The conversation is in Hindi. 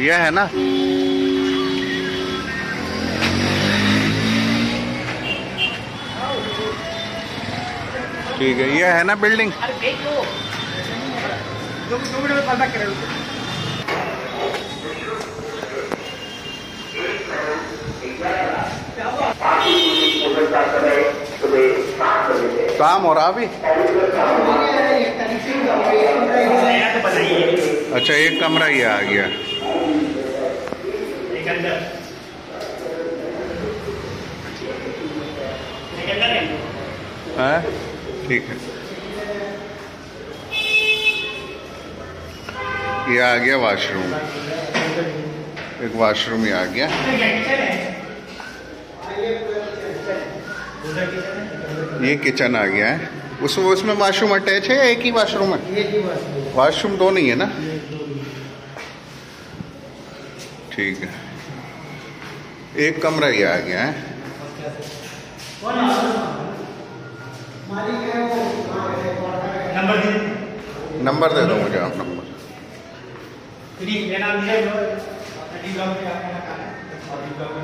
यह है ना। ठीक है, यह है ना बिल्डिंग। काम हो रहा अभी। अच्छा, एक कमरा ही आ गया। ठीक है, ये आ गया वॉशरूम। एक वॉशरूम ही आ गया। ये किचन आ गया है। उसमें वॉशरूम अटैच है या एक ही वॉशरूम है? वॉशरूम दो नहीं है ना। ठीक है, एक कमरा ही आ गया है। नंबर दे दो मुझे आप। नंबर